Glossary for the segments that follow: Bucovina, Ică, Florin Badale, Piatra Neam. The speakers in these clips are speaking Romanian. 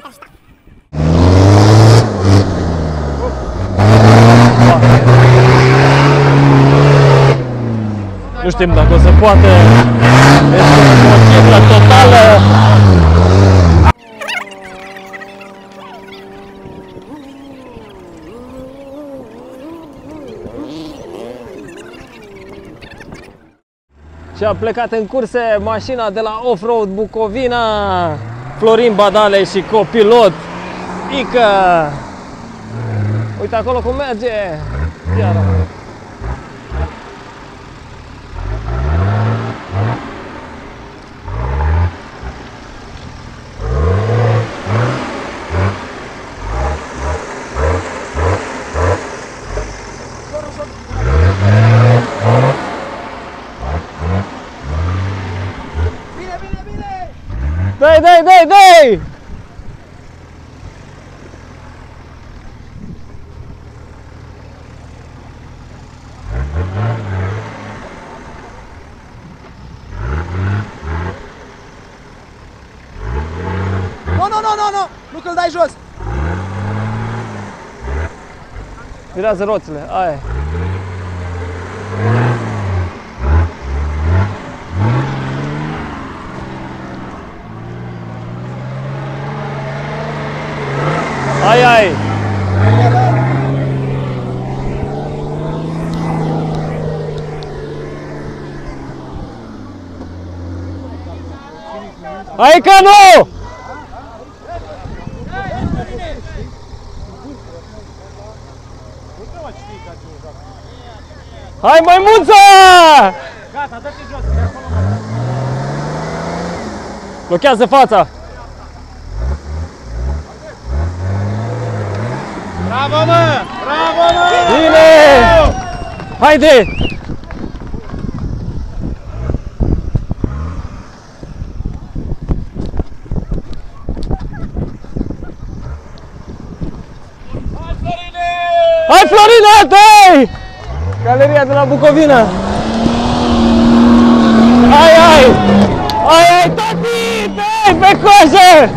foarte așa. Nu știm dacă o să poată. Este o cifră totală. Și a plecat în curse mașina de la Off-Road Bucovina. Florin Badale și copilot Ică. Uite acolo cum merge. Iară. Dai, dai, dai, dai! Nu, nu, nu, nu! Nu că-l dai jos! Virează roțile, aia. Ai, ai! Hai că nu! Hai, maimuță! Gata, dă-te jos, de acolo. Blochează fața! Bravo, mă! Bravo, mă! Bine! Haide! Hai, Florine! Hai, Florine, dai! Galeria de la Bucovina! Ai, ai! Ai, ai, tati! Dai, pe coajă!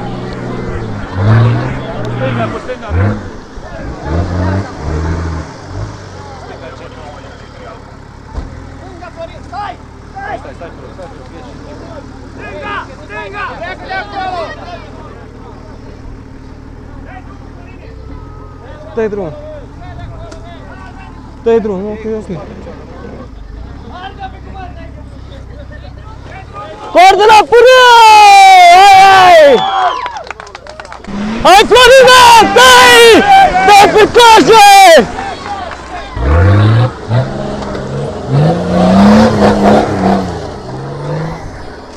Dă-i drumul! Dă-i drumul, ok, ok. Coordona până! Hai, hai! Hai, Florina! Dă-i! Dă-i pe coajă!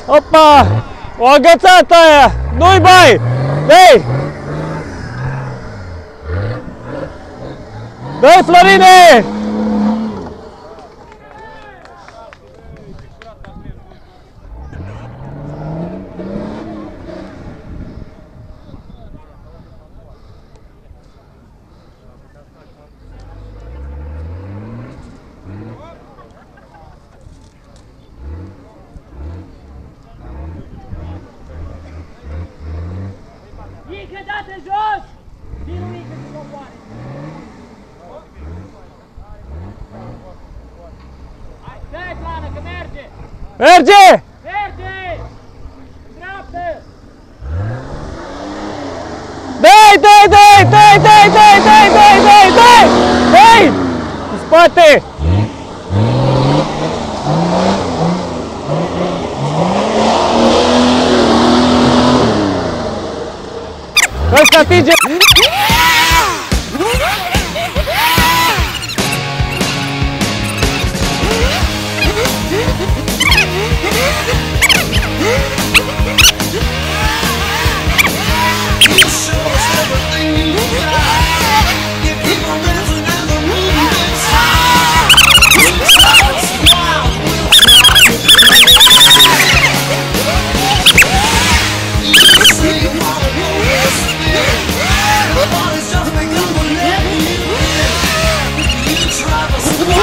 Opa! O agățat aia! Nu-i bai! Dă-i! Dă-i, Florine! Ică, dă-te jos! Din Ică se coboare! Dă-i, plană, că merge! Merge! Merge! Dreaptă! Dă-i, dă-i, dă-i, dă-i, dă-i, dă-i, dă-i, dă-i, dă-i, dă-i! Dă-i! În spate! Ăsta atinge!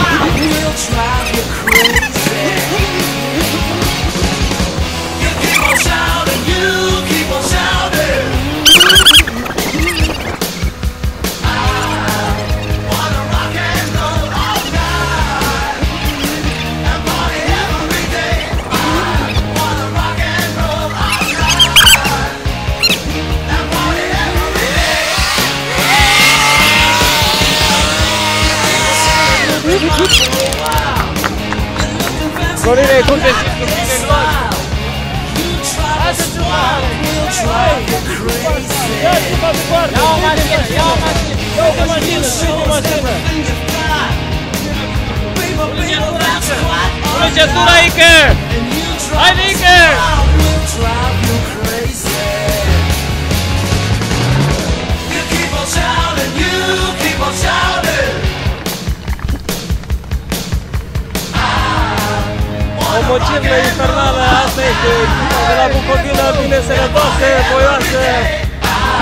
Drive you crazy. Florine, cum te simți cu mine în față? Ia o mașină, ia o mașină, uite mașină, uite mașină! Plăcetura, Ică! Hai, Ică! O mocirlă infernală, asta este echipa de la Bucovina, bine sănătoasă, voioasă,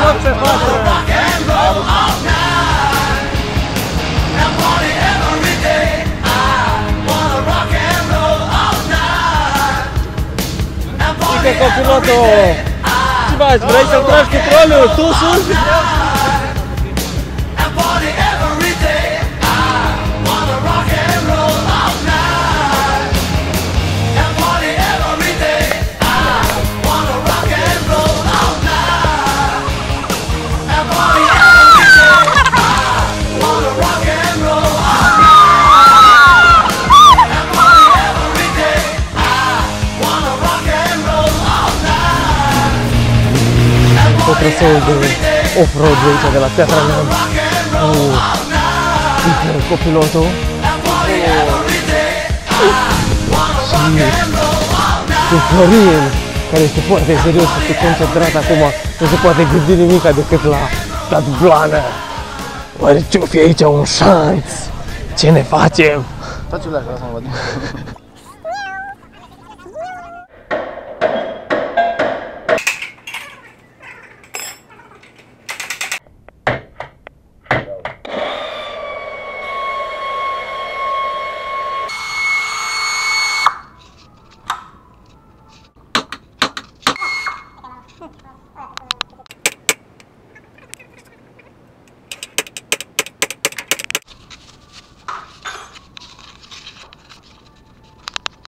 tot pe față! Ică, copilotul! Ce faci? Vrei să-l tragi cu troliul? Tu sus? O traseul de off-road de aici, de la Piatra Neam, cu copilotul și cu Florin, care este foarte serios și concentrat acum, nu se poate gândi nimic decât la blană. Oare ce-o fi aici un șanț? Ce ne facem? Stați-o leacă, lasă-mă văd.